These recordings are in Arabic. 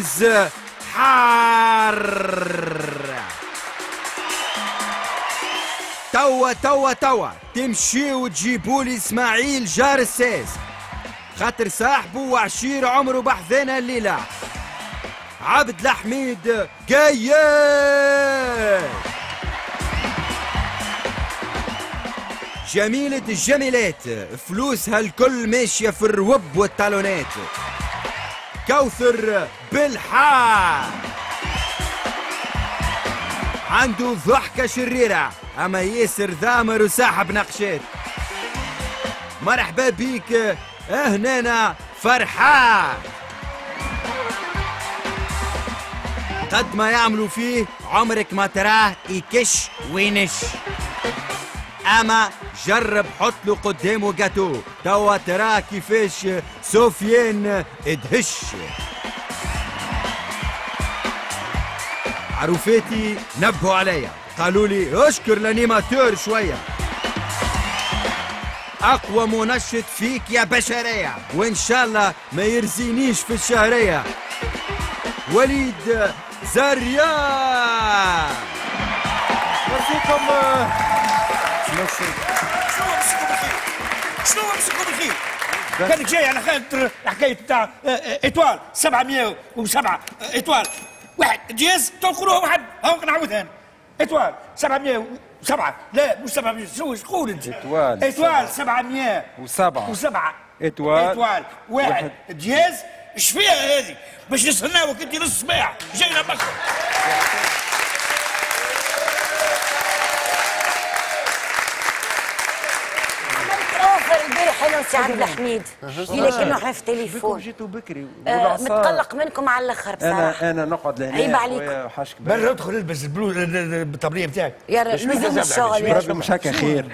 تراوريز حار. توا توا توا تمشيو وتجيبوا لي اسماعيل جار الساس خاطر صاحبه وعشير عمره بحذانا الليله. عبد الحميد جاي جميلة الجميلات فلوسها الكل ماشية في الروب والتالونات. كوثر بالحار عنده ضحكة شريرة أما ياسر ذامر وساحب نقشات. مرحبا بيك هنانا فرحات. قد ما يعملوا فيه عمرك ما تراه يكش وينش، اما جرب حط له قدامه جاتو توا تراه كيفاش سفيان ادهش. عروفاتي نبهوا عليا قالوا لي اشكر لانيماتور شويه، اقوى منشط فيك يا بشريه وان شاء الله ما يرزينيش في الشهريه. وليد زريان نرجيكم شنو مسكوا بخير كانك جاي على خاطر الحكايه نتاع ايطوال 707 ايطوال واحد جهاز تنقلوه واحد هاو نعاودها انا ايطوال 707 لا مش 700 شنو تقول انت ايطوال 707 ايطوال واحد جهاز اش فيها هذه باش نستناوك انت نص صباح جاينا مكه. حلو سي عبد الحميد لكنه حنا في التليفون جيتوا بكري متقلق منكم على الاخر بصراحه. انا نقعد لهنا عيب عليكم برا ادخل البس البلو الطبليه نتاعك يا رب لزوم الشغل يا رب مش هكا خير.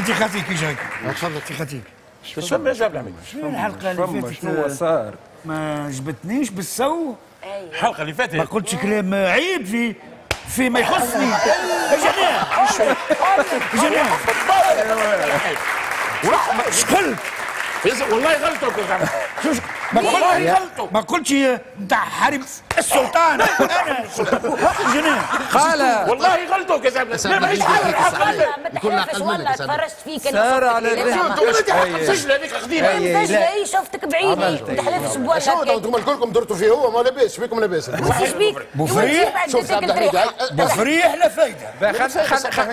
انت خفيك جايك تفضل انت خفيك. شنو الحلقه اللي فاتت شنو صار ما جبتنيش بالسو. الحلقه اللي فاتت ما قلتش كلام عيب في ما يخصني. جميع شكلت والله غلطوا ما قلتش نتاع حريم السلطان جنان قال والله غلطوا يا زلمه ما هيش حاجه والله تفرجت فيك سار على السجن هذيك خدينا شفتك بعيني ما تحلفش بوالله شفتوا انتم كلكم درتوا فيه هو ما لاباس بكم لاباس بفريح بفريح لا فايده.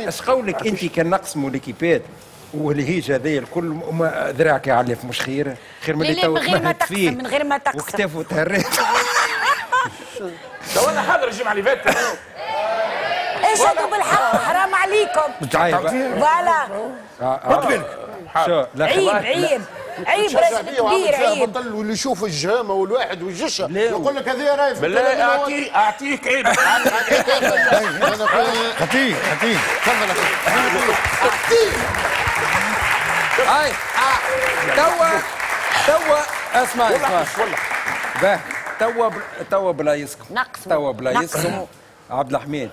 اش قولك انت كان نقسموا ليكيبات والهيج هذايا الكل ذراعك يعلف مش خير خير من اللي تو مهد فيه من غير ما تقسم وكتافه تهريت. تو انا حاضر الجمعه اللي فاتت ايش هادو بالحق حرام عليكم فوالا رد بالك عيب راجل كبير عيب بطل واللي يشوف الجهامه والواحد والجشه يقول لك هذه راهي بالله اعطيك عيب اعطيك تفضل اخي. اي توا اسمع باه توا بلا يسكم عبد الحميد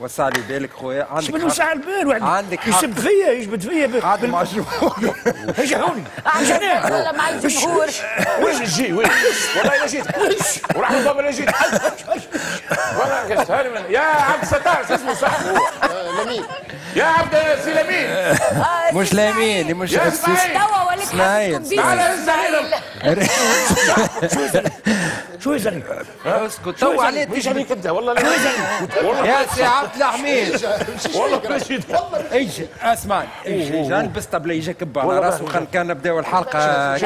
وسع لي بالك خويا عندك شنو شعل بال عندك يشب فيا يشبد فيا عاد معجون يجحوني عجنان والله مع الجمهور وين نجي وين والله الا جيت وراح نضرب الا جيت والله كسهل يا عبد 16 اسمه صاحبه لمين يا عبد سي لمين مش لمين مش توا وليك حاسس على الزعيم شو يزعل اسكت تو عليك مش عليك انت والله يا سي عبد الحميد والله ماشي اجي اسمعني اجي نلبس طبليجه كب على راسه وخلينا كان نبداو الحلقه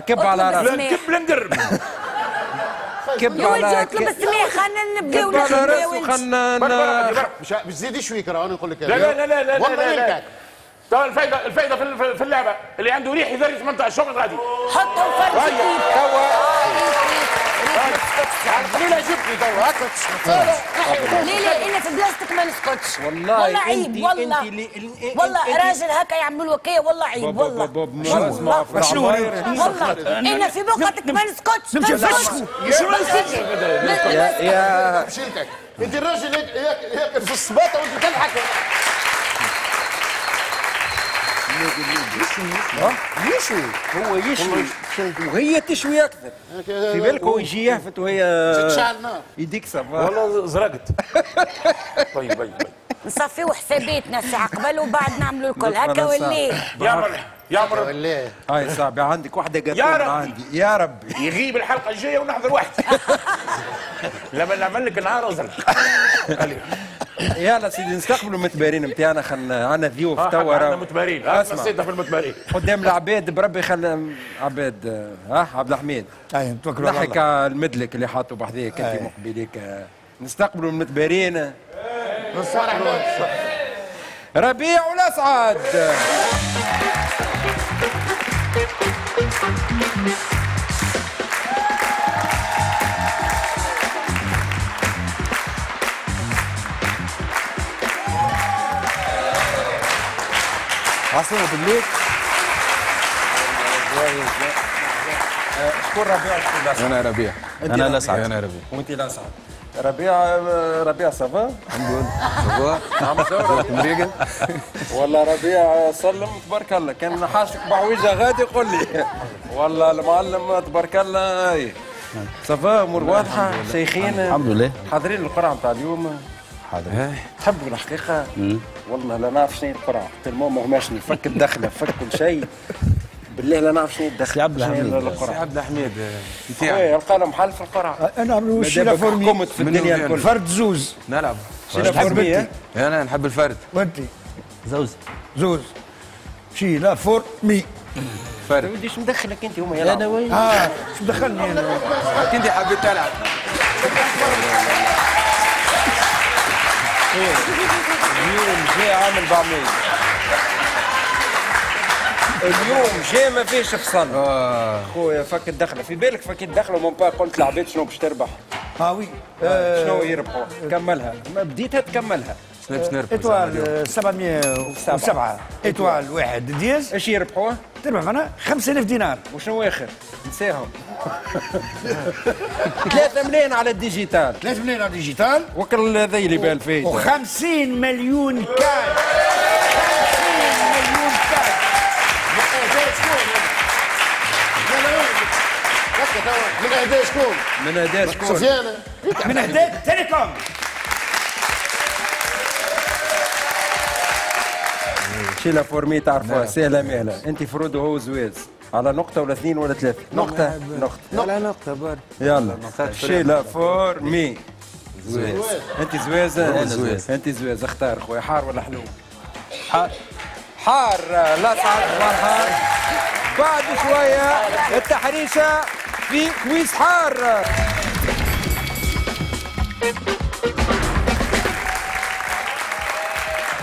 كب على راسه كب لندرب كب على كب السميح خلينا نبداو نخدموا خلينا مش تزيدي شويه راني نقول لك لا والله تو الفايده في اللعبه اللي عنده ريح يدري 18 شغل غادي حطوا فرد ليلى جبتي تو هكا تسكت ليلى انا في بلاصتك ما نسكتش والله عيب والله راجل هكا يعمل وكيه والله عيب والله شنو انا في بقعتك ما نسكتش نمشي شنو السجن يا مشيتك انت الراجل ياك في الصباطه وانت تضحك يشوي هو يشوي وهي تشوي اكثر. في بالك هو يجي يهفت وهي تتشعل النار يديك صف والله زرقت. طيب باي نصفيو حساباتنا ساعه قبل وبعد نعملوا الكل هكا وليت. يا مرحبا يا مرحبا. هاي صاحبي عندك واحده قالت عندي يا ربي يغيب الحلقه الجايه ونحضر وحدي. لما نعمل لك نهار وزرق. يلا سيدي نستقبلوا المتبارين نتاعنا خلينا عندنا ضيوف توا عندنا متبارين اسمع سيدنا في المتبارين قدام العباد بربي خلينا عباد عبد الحميد نتوكلوا على الله نحك المدلك اللي حاطوا بحذاك انت مقبليك نستقبلوا المتبارين ربيع والاسعد عاصمة بالليل شكون ربيع وشكون الاسعد؟ أنا ربيع أنا الاسعد أنا ربيع وأنت الاسعد ربيع صافا الحمد لله صافا والله ربيع سلم تبارك الله كان حاشك بعويجه غادي يقول لي والله المعلم تبارك الله صافا امور واضحه شيخين الحمد لله حاضرين القرعه نتاع اليوم حاضرين تحبوا الحقيقه والله لا نعرف شنو القرعه تلمو ما هماش نفك الدخله فك كل شيء بالله لا نعرف شنو الدخل سي عبد الحميد سي عبد الحميد نتاعي القلم حل في القرعه نعملوا شينا فورمي في الدنيا الكل فرد زوز نلعب شينا فورمي انا نحب الفرد وانت زوز شينا فورمي فرد ما وديش ندخلك انت هما يلعبوا انا وين شو دخلني انا انت حبيت تلعب اليوم جاي عامل بعميل اليوم جاي ما فيش فصل خويا فك الدخله في بالك فك الدخله ومن بعد قلت لعبت شنو باش تربح وي شنو يربحوا كملها ما بديتها تكملها شنو باش نربح ايطوال 707 ايطوال 1 دياز ايش يربحوه تربح معناها 5000 دينار وشنو اخر نساهم 3 ملايين على الديجيتال 3 ملايين على الديجيتال وكل هذا اللي بال فيه و50 مليون كاش من اهداء شكون؟ من اهداء شكون؟ سفيان من اهداء تيليكوم شيلا فورمي تعرفوها سهلة مهلة انت فرود وهو زواز على نقطة ولا اثنين ولا ثلاثة نقطة نقطة على نقطة برك يلا شيلا فورمي زواز انت زواز انا زواز انت زواز اختار خويا حار ولا حلو؟ حار لا تعرف حار بعد شوية التحريشة في كويس حار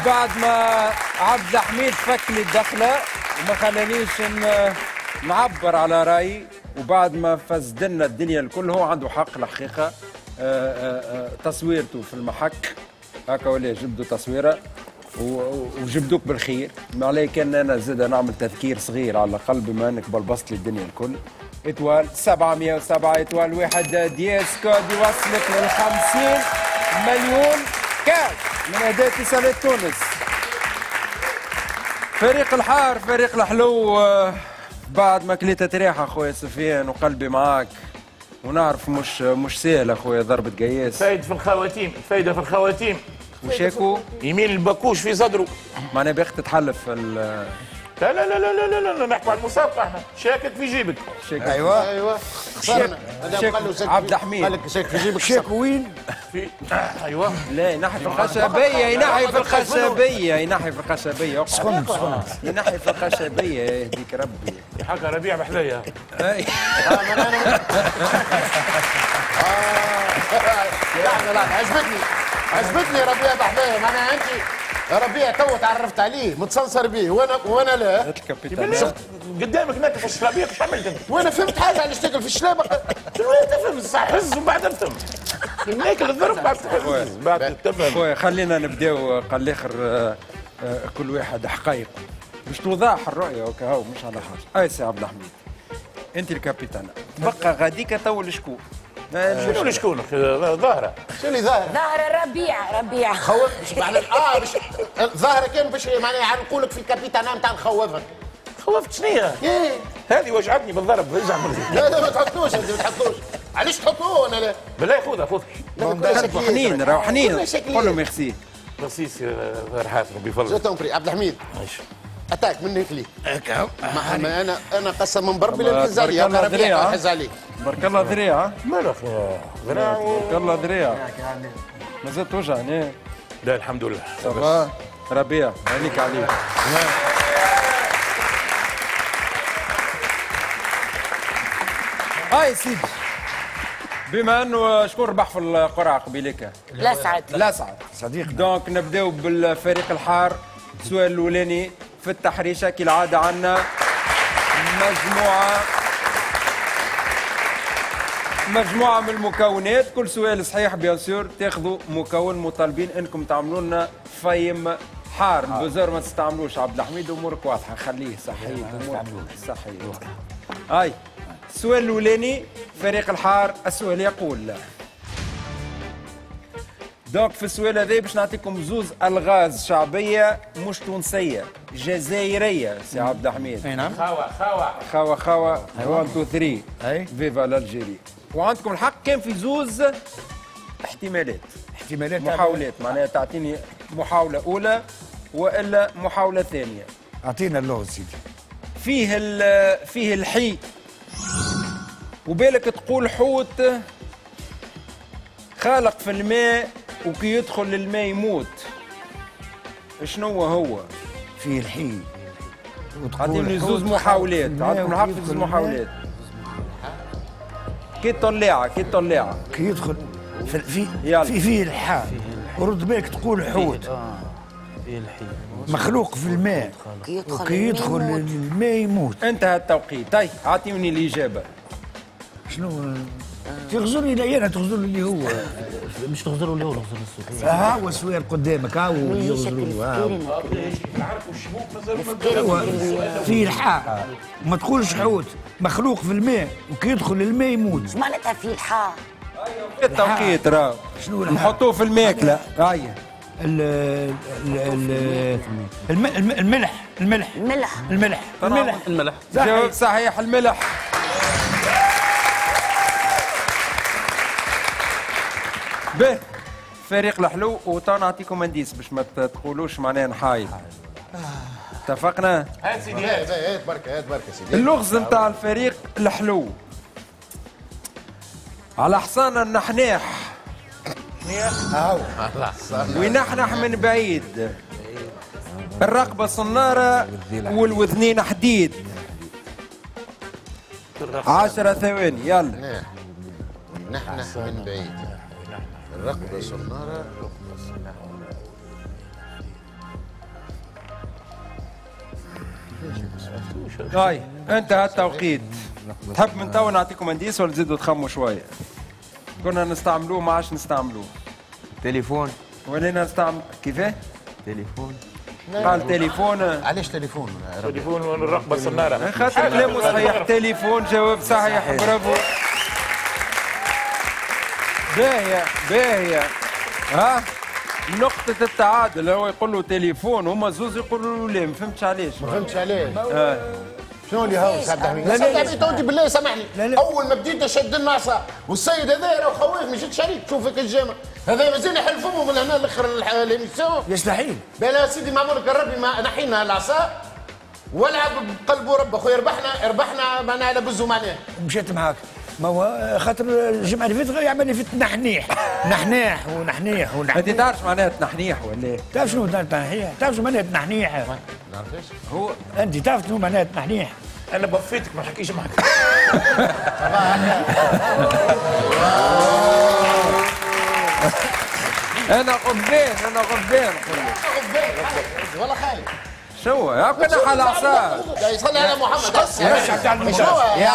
بعد ما عبد الحميد فك لي الدخله وما خلانيش نعبر على رايي وبعد ما فزدنا الدنيا الكل هو عنده حق الحقيقه تصويرته في المحك هكا ولا جبدوا تصويره وجبدوك بالخير ما عليك كان انا زاد نعمل تذكير صغير على الاقل بما انك بلبصت لي الدنيا الكل إطوال 707 إطوال 1 دياز كود يوصلك لل 50 مليون كاش من أداة اتصالات تونس. فريق الحار فريق الحلو بعد ما كليتها تريحة خويا سفيان وقلبي معاك ونعرف مش سهلة خويا ضربة قياس. فايد في الخواتيم فايدة في الخواتيم. وشاكو يمين البكوش في صدره. معناها باغي تتحلف لا لا لا لا لا لا نحكوا على المسابقة احنا شاكك في جيبك شاكك ايوه خسرنا عبد الحميد قال لك شاكك في جيبك شاك وين؟ في ايوه لا ينحي في الخشبية ينحي في الخشبية ينحي في الخشبية سخن ينحي في الخشبية يهديك ربي يحكى ربيع بحذايا اي لا عجبتني عجبتني ربيع بحذايا معناها انت ربيع تو تعرفت عليه متصنصر بيه وانا لا شفت قدامك ناكل في الشلابيق وحملت وانا فهمت حاجه علاش تاكل في الشلابق شنو تفهم صح حز ومن بعد نفهم ناكل الضرب بعد تفهم بعد تفهم خلينا نبداو قال الاخر كل واحد حقائق باش توضح الرؤيه وكهو مش على حاجه اي سي عبد الحميد انت الكابيتان تبقى غاديك تو لشكون شنو اللي شكونك؟ ظاهرة شنو اللي ظاهرة؟ ظاهرة ربيع خوفك معناها ظاهرة كان باش معناها نقولك في الكابيتان نتاع نخوفك خوفتش ليا. ايه هذه وجعتني بالضرب. رجع لا لا ما تحطوش انت ما تحطوش. علاش تحطوه انا لا؟ بالله خذها فوضى. روحنين روحنين قول له ميرسي. ميرسي سي فرحات ربي يفضلك. جو تنفري عبد الحميد. اتاك من هيك ليك. هكا انا قسما بربي للحزالي يا ربي الحزالي. برك الله ذريعه. ماله اخويا ذريعه برك الله ذريعه. مازال توجعني؟ لا الحمد لله. صباح ربيع عينيك عليك. هاي سيدي بما انه شكون ربح في القرعه قبيليك؟ لا سعد صديق. دونك نبداو بالفريق الحار. السؤال الاولاني في التحريشه كالعاده عندنا مجموعه من المكونات. كل سؤال صحيح بيان سور تاخذوا مكون. مطالبين انكم تعملوا لنا فيم حار. البوزور ما تستعملوش عبد الحميد. امورك واضحه خليه صحيح. امورك صحيح. هاي السؤال الاولاني فريق الحار. السؤال يقول دونك في السؤال هذا باش نعطيكم زوز الغاز شعبيه مش تونسيه جزائريه. سي عبد الحميد. اي نعم. خاوه 1 2 3 اي فيفا الجيري. وعندكم الحق كان في زوز احتمالات محاولات. معناها تعطيني محاوله اولى والا محاوله ثانيه. اعطينا اللغز سيدي. فيه الحي وبالك تقول حوت خالق في الماء وكي يدخل للماء يموت. شنو هو؟ فيه الحي عطيني زوز محاولات. عندكم الحق في زوز محاولات. كي طلعه كي يدخل فيه الحاء ورد بالك تقول حوت. فيه الحي مخلوق في الماء وكي يدخل للماء يموت. انتهى التوقيت. طيب اعطيني الاجابه. شنو تغزرني لي انا؟ تغزر اللي هو مش تغزر اللي هو تغزر السوق. ها هو سوير قدامك. ها هو يغزروا. ها تعرفوا الشبوك مثلا في الحاء ما تقولش حوت مخلوق في الماء وكي يدخل الماء يموت. شو معناتها في الحاء؟ التوقيت راهو شنو نحطوه في الماكله. هيا الملح. جواب صحيح الملح. به فريق الحلو وتو نعطيكم انديس باش ما تقولوش معناها نحايل. اتفقنا؟ هات سيدي هات بركه سيدي. اللغز نتاع الفريق الحلو على حصاننا النحناح. ونحنح من بعيد الرقبة صنارة والوذنين حديد. 10 ثواني يلا. نحنح من بعيد الرقبة صنارة. هاي انتهى التوقيت. تحب من توا نعطيكم انديس ولا تزيدوا تخموا شوية؟ كنا نستعملوه ما عادش نستعملوه. تليفون ولينا نستعمل. كيفاه؟ تليفون قال تليفون. علاش تليفون؟ تليفون والرقبه صناره. خاطر كلامه صحيح تليفون. جواب صحيح برافو. باهيه ها نقطة التعادل. هو يقول له تليفون هما زوز يقولوا له لا. ما فهمتش علاش. شنو اللي هاو سعد الحميد؟ لا بالله سامحني. اول ما بديت اشد الناصه والسيد هذا راه خويف مشيت شريك شوفك الجامع هذا مازال يحلفوهم من هنا لاخر الامسيون. ياش نحيل؟ لا سيدي معمرك الربي ما نحينا العصا ولعب بقلبه رب اخويا. ربحنا معناها على بزو معناها. مشيت معاك ما هو خاطر الجمعه اللي فاتت يعمل لي في نحنيح. انت تعرفش معناها تنحنيح ولا؟ تعرف شنو تنحنيح؟ تعرف شنو معناها تنحنيح؟ ما نعرفش. هو انت تعرف شنو معناها تنحنيح؟ انا بفيتك ما نحكيش معك. انا غبان والله خايف. شو كنا على العصا جاي يصلي على محمد. يا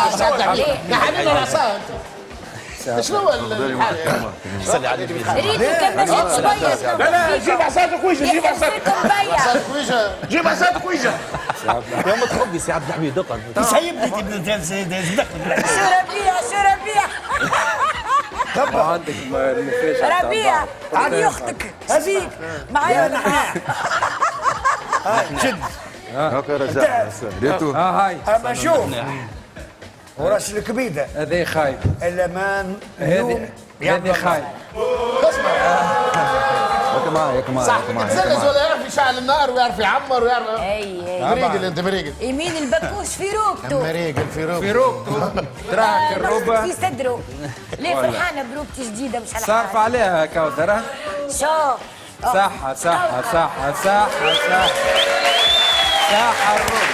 حبيبنا العصا انت شنو الحال يصلي على لا جيب عصاتك ويجي. جيب عصاتك ويجي يا ما تخبي سي عبد الحميد. اقعد تسيبني ابن دخل شو ربيع طبعا عندك ربيع علي اختك هذيك معايا. نحن جد هاكا رجع ريتو. هاي اما شوف وراس الكبيده هذا خايب الامان هذا خايب. اسمع هاكا معايا هاكا معايا صح يتزلز ولا يعرف يشعل النار ويعرف يعمر ويعرف. اي مريقل انت مريقل يمين البكوش في روبته مريقل في روبته في روبته تراك الروبه في صدره. ليه فرحانه بروبته جديده مش على صارف عليها كوثر. شوف صحة صحة صحة صحة صحة صحة الروم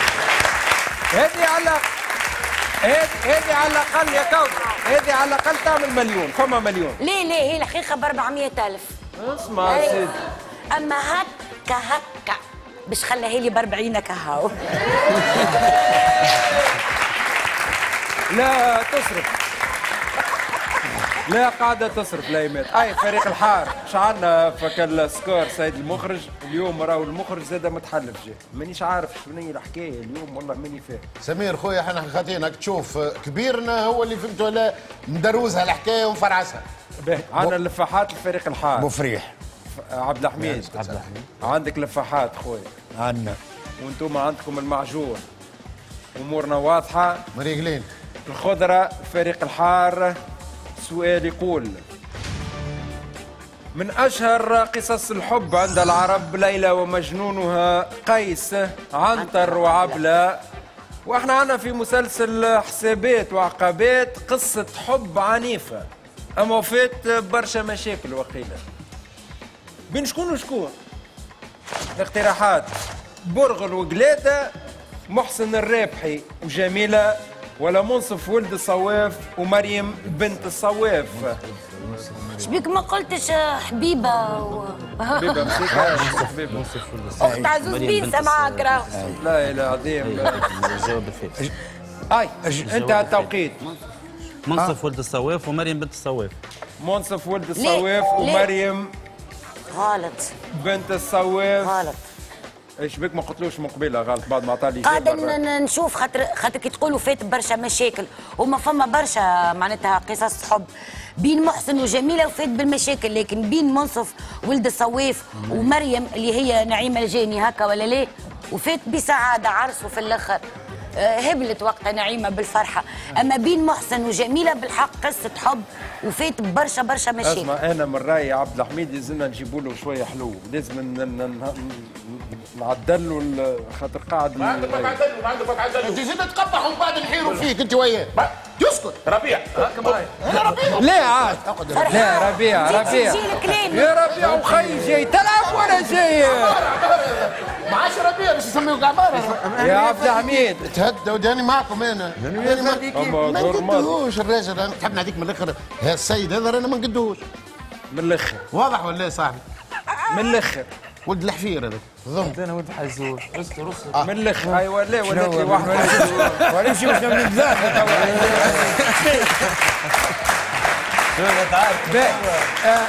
هذه على هذه على الأقل يا كوثر هذه على الأقل تعمل مليون فما مليون. ليه ليه هي الحقيقة ب 400,000. اسمع يا سيدي أما هكا هكا باش خليها لي ب 40 كهاو. لا تصرف لا قاعدة تصرف لا يمات. أي فريق الحار شعلنا فك السكور سيد المخرج اليوم راهو المخرج زاد متحلف جاي مانيش عارف شنو هي الحكاية اليوم والله ماني فاهم. سمير خويا احنا خاطينك تشوف كبيرنا هو اللي فهمت ولا مدروزها الحكاية ومفرعسها. عندنا لفاحات لفريق الحار مفريح عبد الحميد. عبد الحميد عندك لفاحات خويا عندنا وانتم عندكم المعجون. أمورنا واضحة مريقلين الخضرة فريق الحار. سؤال يقول من أشهر قصص الحب عند العرب ليلى ومجنونها قيس عنتر وعبلة وإحنا عنا في مسلسل حسابات وعقبات قصة حب عنيفة أما وفات برشا مشاكل وقيلة بين شكون وشكون. الاقتراحات برغل وقلادة محسن الربحي وجميلة ولا منصف ولد الصواف ومريم بنت الصواف. شبيك ما قلتش حبيبه حبيبه منصف حبيبه منصف ولد الصواف اخت عزوز بيسه معاك راهو. لا لا عظيم الجواب الفاتح. اي انتهى التوقيت. منصف ولد الصواف ومريم بنت الصواف. منصف ولد الصواف ومريم غلط بنت الصواف غلط. ايش بك ما قلتلوش من قبيله غلط بعد ما عطالي قاعده نشوف خاطر كي تقولوا فات برشا مشاكل وما فما برشا معناتها قصص حب بين محسن وجميله وفات بالمشاكل لكن بين منصف ولد الصواف ومريم اللي هي نعيمه الجاني هكا ولا ليه وفات بسعاده عرسه في الاخر هبلت وقتها نعيمه بالفرحه. اما بين محسن وجميله بالحق قصه حب وفات برشا برشا مشاكل. اسمع انا من رايي عبد الحميد لازمنا نجيبوا له شويه حلو لازم نعدل له خاطر قاعد ما عندك ما تعدلوا ما عندك ما تعدلوا انت زيد تقبح ومن بعد نحيروا فيك انت وياه. يسكت ربيع هاكا معايا ربيع. لا عاد لا ربيع ربيع يا ربيع وخي جاي تلعب ولا جاي ما عادش ربيع باش نسميوك عباره يا عبد الحميد. تهدوا داني معكم انا ما نقدوش الراجل انا تحب نعطيك من الاخر ها السيد هذا رانا ما نقدوش من الاخر واضح ولا يا صاحبي من الاخر ولد الحفير هذاك ضمت انا ولد حزوز استر استر من الاخر. ايوا لا ولات لي واحد ونمشي باش نبني ثلاثه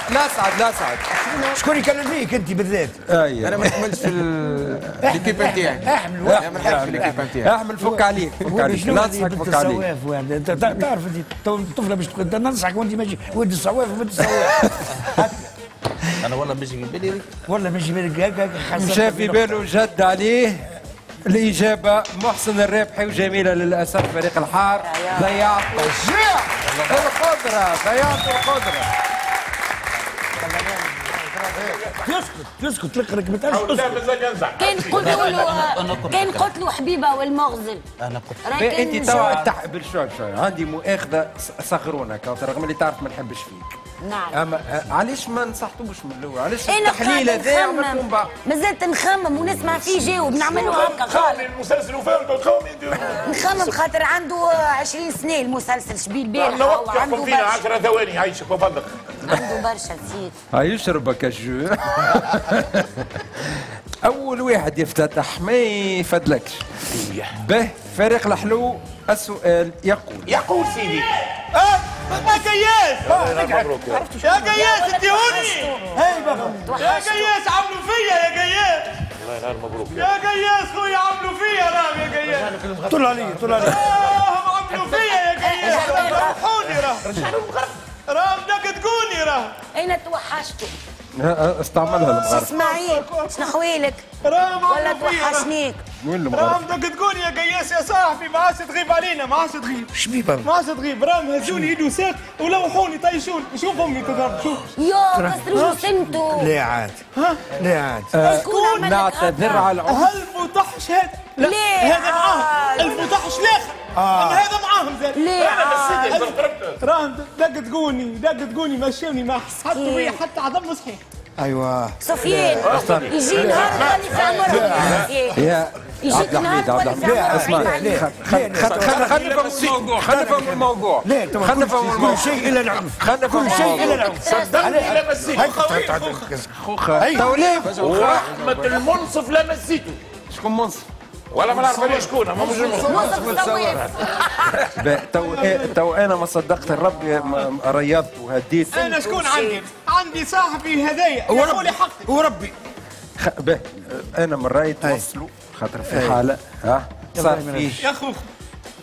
لا سعد لا سعد شكون يكلم فيك انت بالذات؟ انا ما نحملش في الليكيب نتاعي احمل انا ما نحملش في الليكيب نتاعي احمل فك عليك فك عليك لا تسحق فك عليك انت تعرف الطفله باش ننصحك وانت ماشي ولد الصواف وبنت الصواف. أنا والله مش في بالي والله مش في بالي مشى في باله جد عليه. الإجابة محسن الربحي وجميلة للأسف فريق الحار ضيعت القدرة ضيعت القدرة. يسكت تلقلك ما تعرفش كان قلت له حبيبه والمغزل انا قلت انت توا تحبل شويه عندي مؤاخذه صغرونك رغم اللي تعرف ما نحبش فيك. نعم اما علاش ما نصحتوش من الاول علاش التحليل هذا عملتم بعض مازلت نخمم ونسمع فيه جاوب نعملوا هكا خالص المسلسل وفاهم القوم نخمم خاطر عنده 20 سنه المسلسل شبيل بيه عنده فينا 10 ثواني يعيشك وفضلك عنده برشا نسيت يشربك الجو. أول واحد يفتتح ما يفدلكش. به فريق الحلو السؤال يقول سيدي يا كياس يا كياس اديهوني يا كياس عملوا فيا يا كياس الله ينهار مبروك يا كياس خويا عملوا فيا راهم يا كياس طول علي طول علي راهم عملوا فيا يا كياس راهم روحوني راهم راهم دكتكوني راهم أين توحشتوا استعملها المغاربة. اسمعي شنو حويلك؟ ولا توحشنيك؟ وين المغاربة؟ راهم تقول يا قياس يا صاحبي ما عادش تغيب علينا، ما عادش تغيب. شبيبة ما عادش تغيب، راهم هزوني يد وساق ولوحوني طيشوني، شوف امي تضرب شوف. يا كسروا سنتو. لا عاد. ها؟ لا عاد. شكون نعتذر على العمر. هالمطحش هذا. ليه؟ هذا معاهم. المطحش الاخر. أما هذا معاهم زاد. ليه؟ أنا بالسيدي راهم دقتقوني مشوني ما حطوا بيا حتى عظم صحيح. ايوه سفيان يجي نهار راني في عمرها يا عبد الحميد خلينا نفهموا الموضوع خلينا نفهموا كل شيء الا العمر صدقني لا مسيته ورحمه المنصف لا مسيته شكون منصف؟ ولا ما نعرفش شكون هما مش تو انا ما صدقت الرب ريضت وهديت انا شكون عندي صاحبي هدايا وربي حقي وربي انا من رايت وصلوا خاطر في حاله ها صار فيه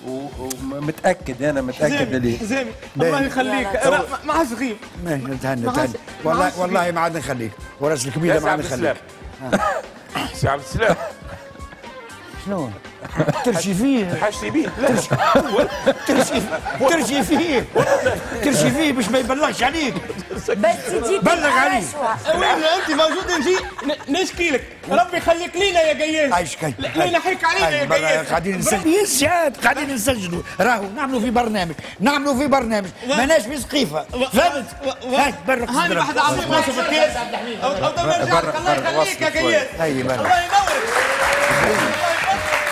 ومتاكد انا متاكد اللي حزامي الله يخليك ما عادش غيب والله ما عاد نخليك وراس الكبيره ما عاد نخليك سي عبد السلام شنو؟ ترشي فيه تحشتي بيه ترشي فيه باش ما يبلغش عليك بلغ عليك وين انت موجود نجي نشكي لك ربي يخليك لينا يا قياس عايشك لينا حيك علينا يا قياس قاعدين نسجلوا راهو نعملوا في برنامج ماناش في سقيفه فهمت هاك برك هاني واحد عظيم ماشي في الكاس عبد الحميد الله يخليك يا قياس الله ينورك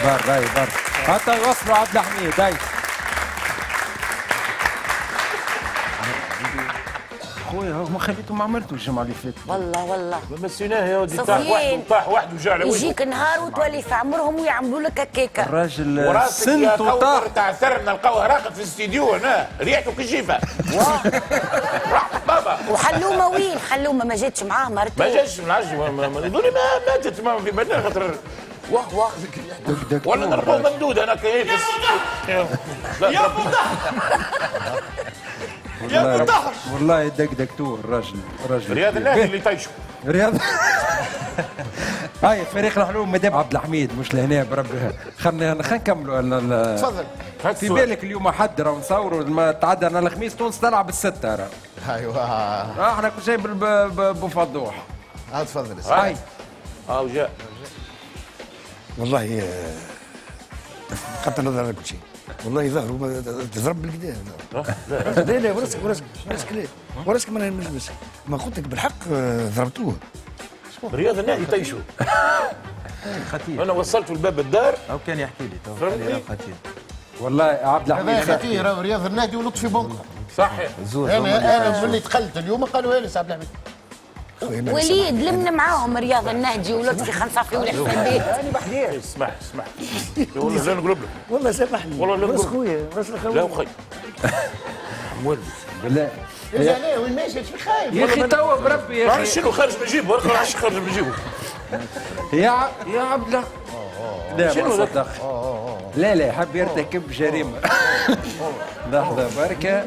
بار حتى يوصلوا عبد الحميد هاي خويا ما خليته ما عملته الجمعه اللي فاتت والله ما مسيناه يا ودي طاح واحد وجع على وجهه يجيك نهار وتولي في عمرهم ويعملوا لك هكاك الراجل سنته طاح تاع ثرنا لقاوه راقد في الاستديو هنا ريحته كجيفه بابا وحلومه وين حلومه ما جاتش معاه مرته ما جاتش ماتت ما في بالنا خاطر واه ولا نربو ممدود انا كيف يا بطحش والله دقدقتوه الراجل رياض النهدي اللي طيشو رياض هاي فريق الحلوم مدام عبد الحميد مش لهنا بربها خلينا نكملوا تفضل في بالك اليوم حد راه نصوروا ما تعدنا الخميس تونس تلعب السته راه ايوا احنا كل شيء بفضوح تفضل هاي جاء والله قطعت نظر على كل شيء والله ظهره تضرب بالكدا لا وراسك ما قلت لك بالحق ضربتوه رياض النهدي طيشو خطير انا وصلته لباب الدار او كان يحكي لي تو خطير والله عبد الحميد خطير رياض النهدي ولطفي بونقا صحيح انا ملي تقلت اليوم قالوا هاني عبد الحميد وليد لمنا معاهم رياض النهدي ولطفي خنصافي والحسن بيت انا بحذير اسمح والله لا نقلب لك والله سامحني والله راس خويا راس الخوي لا وخي ولد لا يا جماعه وين ماشي في خايب يا اخي توا بربي يا اخي شنو خارج بجيبه يا عبد الله شنو صدق لا حب يرتكب جريمه لحظه بركه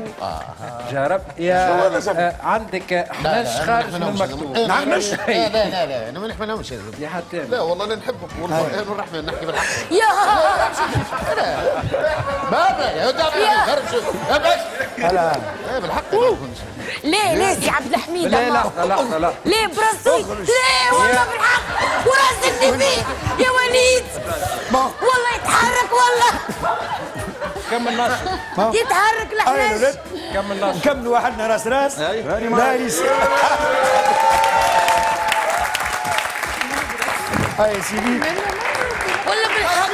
جرب يا عندك حنش خارج من المكتوب نعمش لا انا ما نحملهمش يا حتى لا والله لا نحبك والله الرحمه نحكي بالحق يا بابا يا لا بالحق ليه سي عبد الحميد لا ليه براسي ليه والله بالحق وراسي فيه يا وليد والله يتحرك والله كمل نشر يتحرك الحناش كمل نشر نكملوا وحدنا راس هاي سيدي ولا بالحق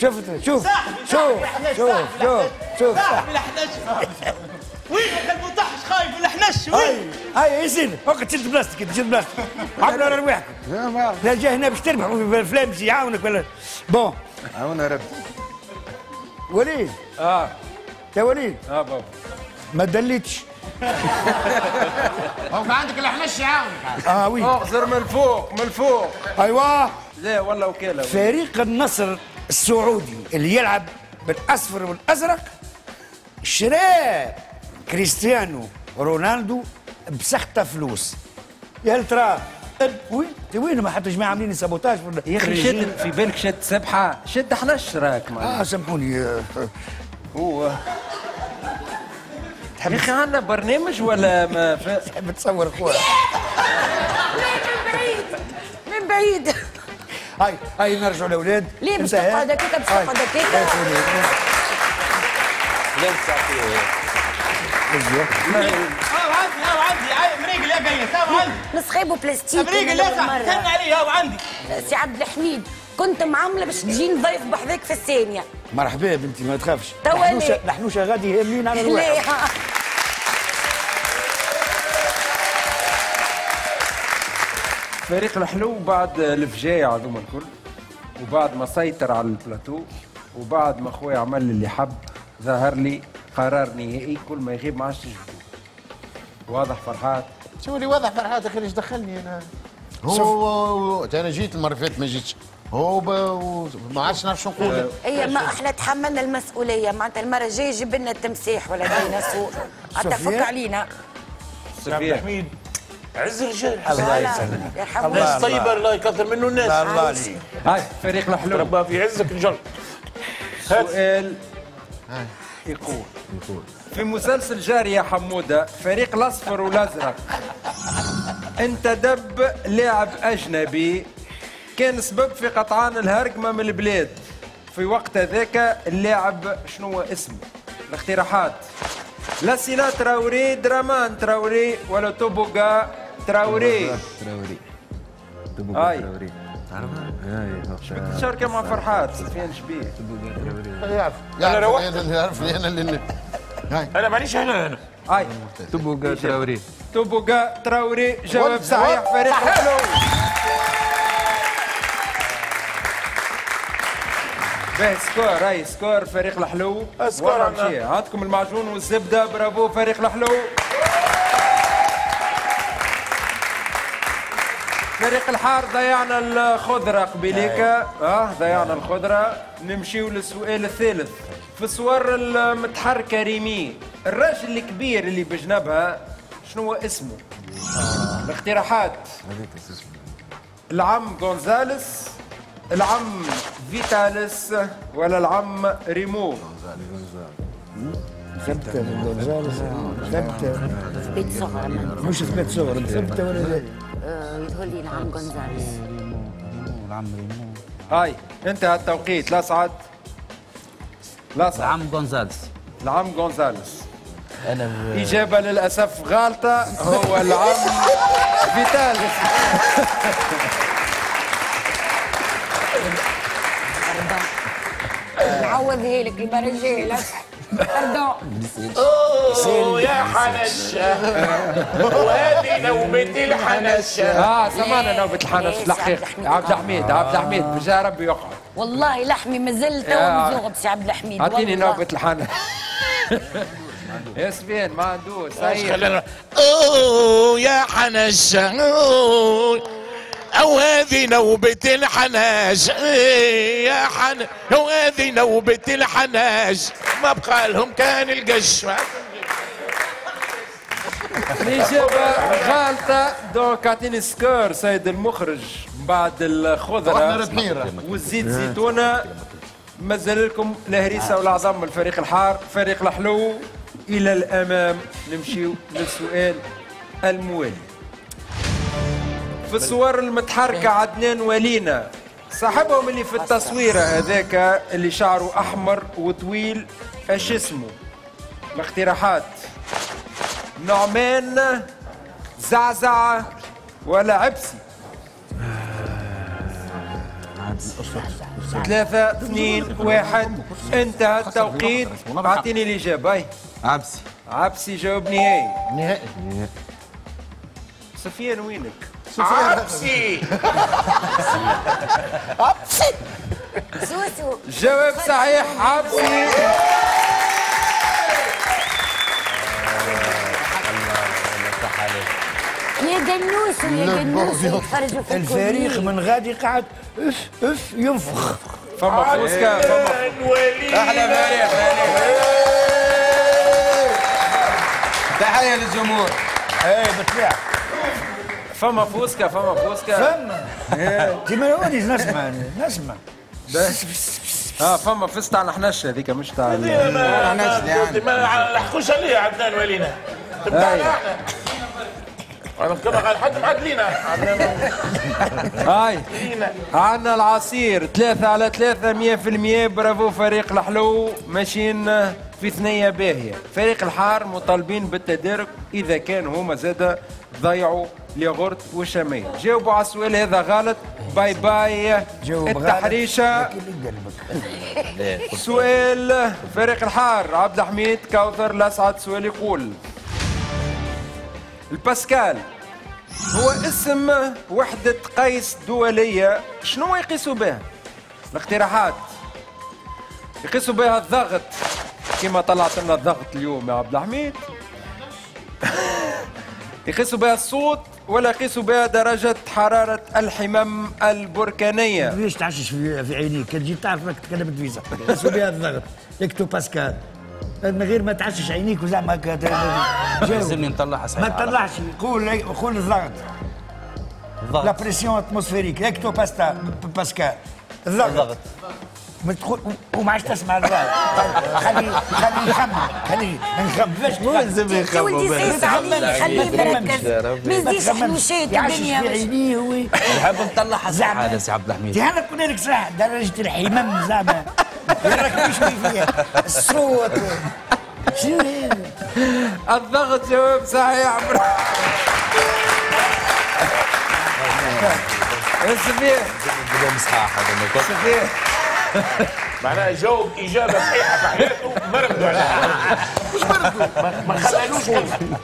شوف شوف صاحبي الحناش وينك المطحش خايف والحنش وين؟ هاي ياسين هاكا تشد بلاستيك عملوا على رواحكم لا جا هنا باش تربحوا في الافلام باش يعاونك ولا بون عاونا ربي وليد يا وليد بابا ما دليتش هاكا عندك الحنش يعاونك وي اخزر من الفوق ايوا لا والله وكاله فريق النصر السعودي اللي يلعب بالاصفر والازرق شرا كريستيانو رونالدو بسخطه فلوس. يا هل ترى وين ما حتى جماعه عاملين سابوتاج يا اخي. شد في بالك شد سبحه شد 11 راك معنا. سامحوني هو يا اخي عندنا برنامج ولا ما تحب تصور خويا من بعيد. هاي نرجعوا للاولاد ليه بصفقه دكيكه. لا تساعدوا نسخيبو بلاستيك استنى عليه هاو عندي. سي عبد الحميد كنت معامله باش تجيني ضيف بحذاك في الثانيه. مرحبا بنتي ما تخافش. نحنوشا غادي هاملين على الواحد. فريق الحلو بعد الفجايع هذوما الكل وبعد ما سيطر على البلاتو وبعد ما خويا عمل اللي حب ظهر لي قرار نهائي كل ما يغيب ما عادش تجبدو. واضح فرحات؟ شو اللي واضح فرحات اخي ليش دخلني انا؟ هو انا جيت المره اللي فاتت ما جيتش. هو ما عادش نعرف شو نقول. اي ما احنا تحملنا المسؤوليه معناتها المره الجايه جيب لنا التمساح ولا ديناصور حتى فك علينا. سفيان حميد عز الرجال الله يسلمك الله طيبه الله يكثر منه الناس. الله عليك هاي فريق الحلول ربي في عزك ان شاء الله. سؤال يقول في مسلسل جاري يا حموده فريق الاصفر والازرق انتدب لاعب اجنبي كان سبب في قطعان الهرقمه من البلاد في وقت هذاك. اللاعب شنو اسمه؟ الاقتراحات لا سينا تراوري درامان تراوري ولا تبوكا تراوري. تبوكا تراوري شاركه مع فرحات سفيان شبيه. تبوكا تراوري يعرف أنا مانيش هنا. تبوكا تراوري. تبوكا تراوري جواب صحيح فريق حلو. باهي سكور هاي سكور فريق الحلو. عندكم المعجون والزبدة برافو فريق الحلو. فريق الحار ضيعنا الخضرة قبيليك. ضيعنا الخضرة. نمشيو للسؤال الثالث. في الصور المتحركة ريمي الراجل الكبير اللي بجنبها شنو اسمه؟ الاقتراحات العم غونزاليز العم فيتاليز ولا العم ريمون. ثبتة غونزاليز ثبتة ثبت صغر مش ثبت صغر ثبتة ولا لا؟ يقول لي العم غونزاليز العم ريمون. هاي انتهى التوقيت لا سعد العم غونزاليز. العم غونزاليز إجابة للأسف غالطة. هو العم فيتاليز. نعوض هيلك البرجيل أوه يا حنشة وهذه نوبة الحنشة. سمعنا نوبة الحنشة الحقيقة. عبد الحميد بجاه ربي يقعد. والله لحمي مازال توا مذوب سي عبد الحميد. اعطيني نوبة الحنشة. يا سفيان ما عندوش صحيح. أوه يا حنشة أو هذه نوبة الحناش يا حن أو هذه نوبة الحناش ما بقى لهم كان القش. الإجابة غالطة دونك أعطيني سكور سيد المخرج. بعد الخضرة والزيت زيتونة مازال لكم الهريسة والعظم الفريق الحار فريق الحلو إلى الأمام. نمشيو للسؤال الموالي. في الصور المتحركة عدنان ولينا صاحبهم اللي في التصويرة هذاك اللي شعره أحمر وطويل اش اسمه؟ الاقتراحات نعمان زعزع ولا عبسي. 3-2-1 انتهى التوقيت. اعطيني الإجابة. عبسي جواب نهائي. سفيان وينك؟ عبسي سوسو جواب صحيح عبسي. يا جنوس يتفرجوا في الفريق من غادي قاعد اف ينفخ. فما فلوس كان احلى فريق. تحية للجمهور. اي بالطبيعه. فما فوسكا فما فوسكا فما تيماوني نسمع نسمع فما فيس تاعنا حناش هذيك مش تاع ما لحقوش عليها عدنان ولينا تبعنا احنا انا كما قال حد معاد لينا هاي عندنا العصير 3/3 100%. برافو فريق الحلو ماشيين في ثنيه باهيه. فريق الحار مطالبين بالتدارك اذا كان هما زاد ضيعوا الياغورت والشميل. جاوبوا على السؤال هذا غلط. باي باي التحريشه. سؤال فريق الحار عبد الحميد كوثر لسعد. سؤال يقول الباسكال هو اسم وحدة قيس دولية، شنو يقيسوا بها؟ الاقتراحات يقيسوا بها الضغط كما طلعت لنا الضغط اليوم يا عبد الحميد. يقيسوا بها الصوت ولا يقيسوا بها درجة حرارة الحمم البركانية؟ ما تبيش تعشش في عينيك، كان تجي تعرف انك تكلمت فيزا، يقيسوا بها الضغط، يكتبوا باسكال. من غير ما تعشش عينيك وزعما لازمني نطلعها صحيح. ما تطلعش، قول الضغط. لا بريسيون اتموسفيريك، اكتو باستا باسكال. الضغط. وما عادش تسمع الضغط. خلي نخمم، لازم يخمم. يا ولدي سيس علي، خليه مركز. ما يزيدش حنوشات الدنيا. يعشش في عينيه هو. نحب نطلعها صحيح هذا سي عبد الحميد. تهنا تكون لك صح درجة الحمم زعما. ما يركبوش فيها. الصوت. الضغط جواب صحيح. سفيان سفيان معناها جاوب اجابه صحيحه في حياته مردوا عليها. مش مردوا ما خلالوش كلمه.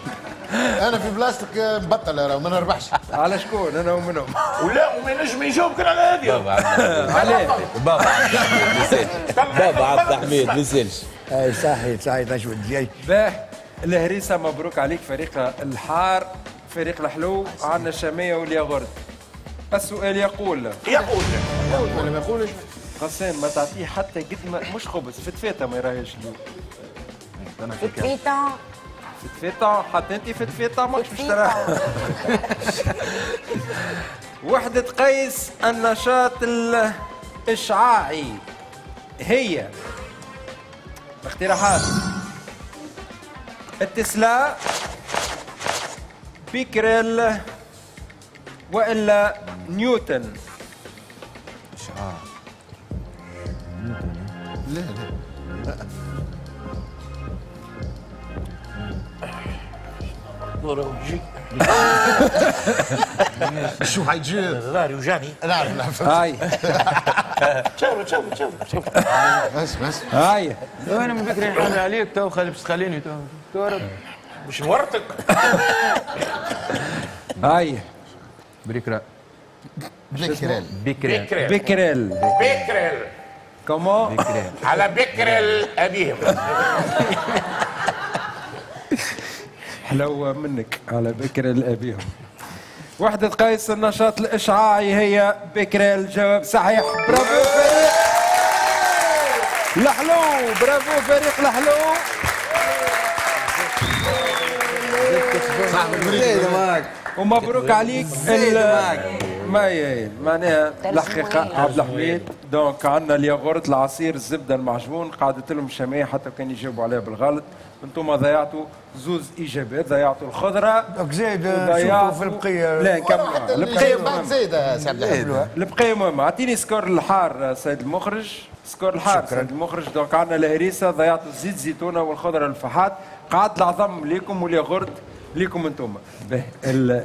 انا في بلاستيك مبطل راه ما نربحش. على شكون انا ومنهم؟ ولا وما نجم يجاوب كان على هذه. بابا عليه بابا بابا عبد الحميد ما يسالش. اي صحيت صحيت اش ودي جاي. باه الهريسه مبروك عليك فريق الحار. فريق الحلو عندنا الشاميه والياغورت. السؤال يقول ولا ما يقولش غسان ما تعطيه حتى قد ما مش خبز فتفاته ما يراهيش اليوم. انا فتفاته فتفاته حتى انت فتفاته ماكش باش تراها. وحدة قيس النشاط الإشعاعي هي اقتراحات التسلا بيكريل والا نيوتن. إشعاع نيوتن لا لا ضروري يجي شو حيجي ضروري وجاني لا لا هاي شوف شوف شوف بس هاي انا مفكرين حامل عليك تو خلي باش تخليني تو مش نورتك هاي بريكرا بكريل بكريل بكريل بكريل كومون على بكريل ابيهم حلوة منك على بكريل ابيهم. وحدة قيس النشاط الإشعاعي هي بكريل. جواب صحيح. برافو فريق الحلو. برافو فريق الحلو. ومبروك عليك ما معناها الحقيقه عبد الحميد. دونك عندنا الياغورت العصير الزبده المعجون قعدت لهم شميه حتى كان يجاوبوا عليها بالغلط. انتم ضيعتوا زوز اجابات. ضيعتوا الخضره دونك زايد ضيعوا في البقيه. لا نكملوا البقيه بعد زايده سي عبد الحميد. البقيه مهمه. اعطيني سكور الحار سيد المخرج. سكور الحار سيد المخرج. دونك عندنا الهريسه ضيعتوا زيت زيتونه والخضره الفحات. قعدت العظم ليكم والياغورت ليكم انتم.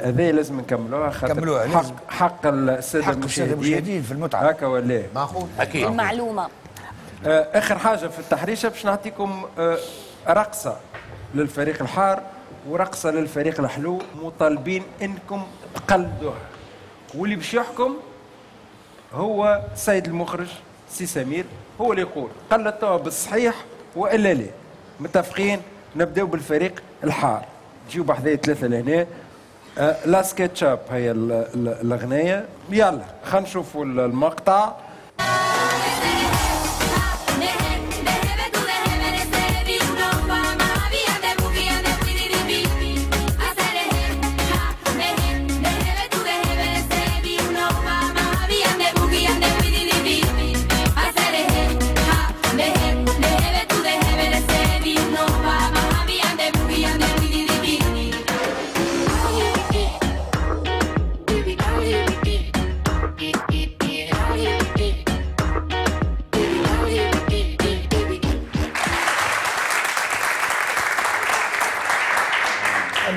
هذايا لازم نكملوها خاطر حق الساده المشاهدين في المتعه. هكا ولا معقول اكيد المعلومه. اخر حاجه في التحريشه باش نعطيكم رقصه للفريق الحار ورقصه للفريق الحلو. مطالبين انكم تقلدوها واللي باش يحكم هو السيد المخرج سي سمير. هو اللي يقول قلدتوها بالصحيح والا لا. متفقين؟ نبداو بالفريق الحار. تجيو بحذايا ثلاثة لهنا. لا سكتشاب هي الأغنية. يلا خلينا نشوفوا المقطع.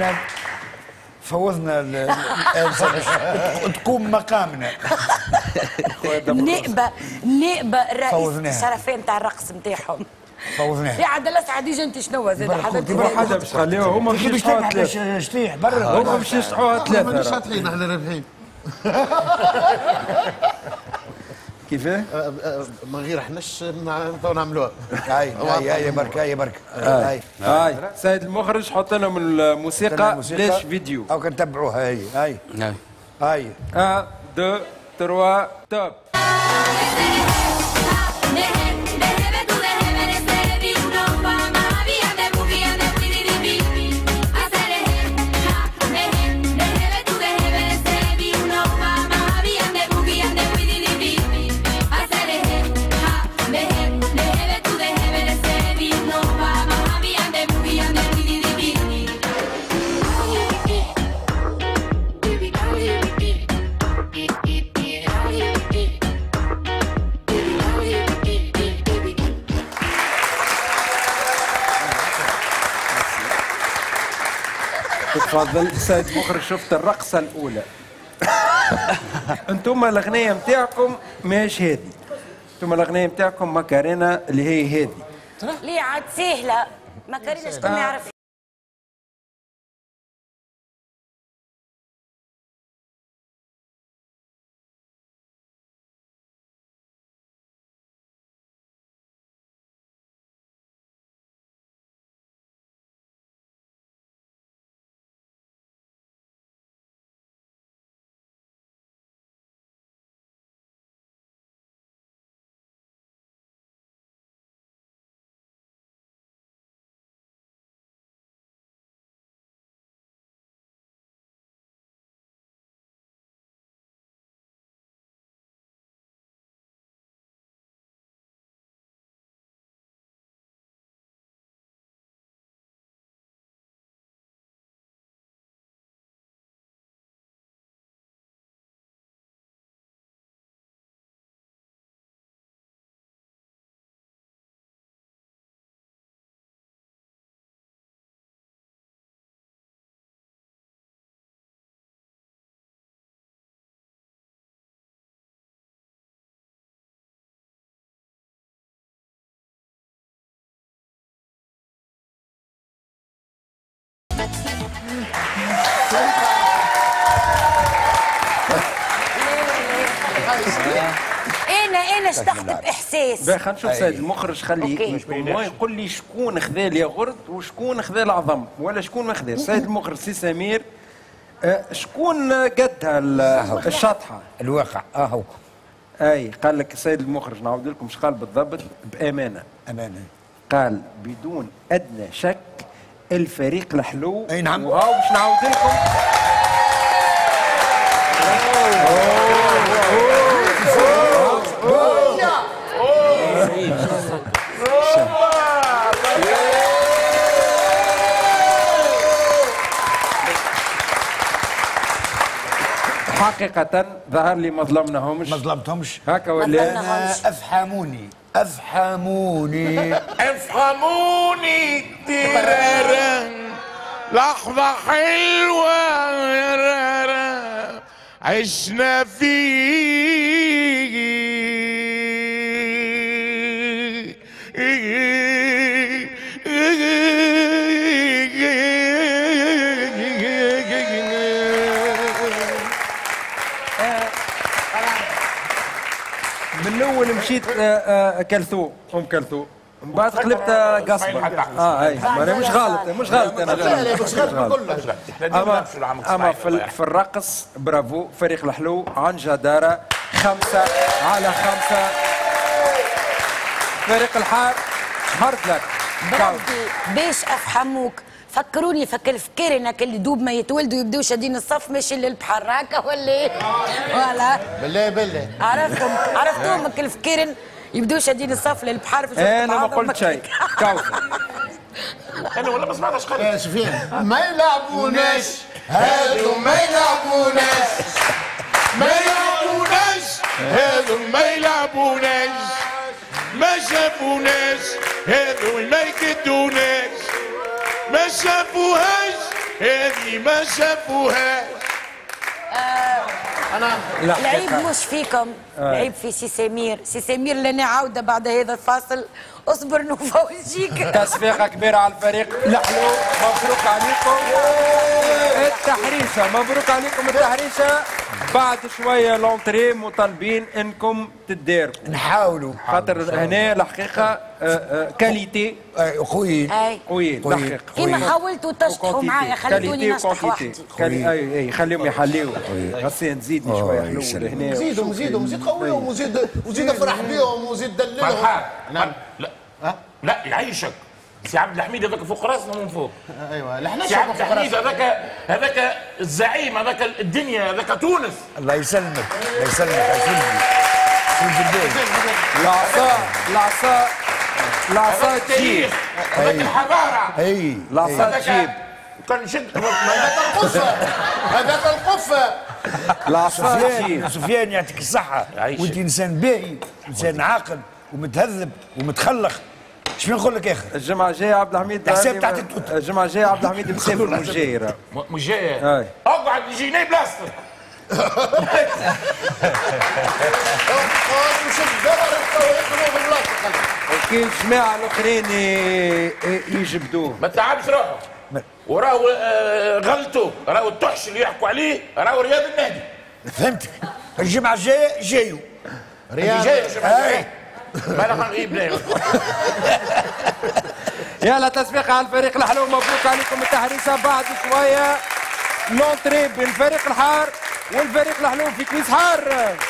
احنا فوضنا تقوم مقامنا. نائبة الرئيس الشرفين تاع الرقص نتاعهم فوضناها. يا عبد الاسعد يجي انت شنو زاد حضرتك؟ برا باش خليوه هما باش يشطحوها ثلاثة. شطيح برا هما باش يشطحوها ثلاثة. مانيش شاطحين احنا رابحين. كيفاه؟ من غير حناش نعملوها. هاي برك هاي برك هاي سيد المخرج حط لنا من الموسيقى بلاش فيديو. أو كنتبعوها هاي هاي هاي 1 2 3 توب. تفضل سيد مخرج. شفت الرقصة الأولى. أنتم الأغنية نتاعكم ماهيش هادي. أنتم الأغنية نتاعكم ماكارينا اللي هي هادي. ليه عاد سهلة ماكارينا شكون يعرف. انا اشتقت باحساس. باهي خلينا نشوف سيد المخرج. خليه ما يقول لي شكون خذا لي غرد وشكون خذا العظم ولا شكون ما خذاش. سيد المخرج سي سمير شكون قدها الشطحه الواقع اهو. اي قال لك سيد المخرج نعاود لكم شقال بالضبط بامانه. امانه قال بدون ادنى شك الفريق الحلو. اي نعم. وهاو باش نعاود لكم. حقيقة ظهر لي ما ظلمناهمش. ما ظلمتهمش هكا ولا افحموني افحموني افحموني ترارا لحظة حلوة عشنا فيه من الاول مشيت كلثوم ام كلثوم من بعد قلبت قصبة. اي انا مش غلط مش غلط انا مش غلط. اما في الرقص برافو فريق الحلو عن جدارة 5/5. فريق الحار هارد لك باش افحموك. فكروني فك الفكير انك اللي دوب ما يتولدوا يبداو شادين الصف ماشي للبحر هكا ولا ولا بالله بالله. عرفتهم عرفتوهم مك الفكير يبداو شادين الصف للبحر في انا ما قلت شيء. انا والله ما سمعتش قلت يا سفيان. ما يلعبوناش هادو ما يلعبوناش ما يلعبوناش هادو ما يلعبوناش ما شافوناش هادو ما يكدوناش ما شافوهاش هذه ما شافوها. أنا العيب مش فيكم، العيب في سي سمير. سي سمير لنا عودة بعد هذا الفاصل. اصبر نوفا ونجيك. تصفيقة كبيرة على الفريق الحلو، مبروك عليكم التحريشة، مبروك عليكم التحريشة. بعد شوية لونتري مطالبين انكم تداركوا، نحاولوا خاطر هنا الحقيقة كاليتي خويين خويين الحقيقة. كيما حاولتوا تشطحوا معايا خليتوني نشطح وحدي. اي خليهم يحليوا. غسي نزيدني شوية حلو لهنا. زيدهم زيدهم زيد قويهم وزيد افرح بهم وزيد دللهم. نعم. لا يعيشك سي عبد الحميد، هذاك فوق راسنا من فوق. ايوه لحنا سي عبد الحميد هذاك الزعيم، هذاك الدنيا، هذاك تونس. الله يسلمك الله يسلمك العصا العصا العصا تجيب، هذاك الحضاره. اي العصا تجيب كان شد هذاك القفه هذاك القفه العصا تجيب. سفيان يعطيك الصحه، وانت انسان باهي، انسان عاقل ومتهذب ومتخلق. شنو نقول لك يا اخي؟ الجمعة الجاية عبد الحميد حساب تحت التوت. الجمعة الجاية عبد الحميد مسافر مجايرة. مجايرة؟ اقعد يجيني بلاصتك. وكي الجماعة الاخرين يجبدوه. ما تعبش روحه. وراهو غلطوا، راهو التحش اللي يحكوا عليه، راهو رياض النهدي. فهمتك. الجمعة الجاية جايوا. رياض الجاية. بلغ غيبلي. يلا تسبيق على الفريق الحلو، مبروك عليكم التحريشة. بعد شوية لونتري بين فريق الحار والفريق الحلو في كويس حار.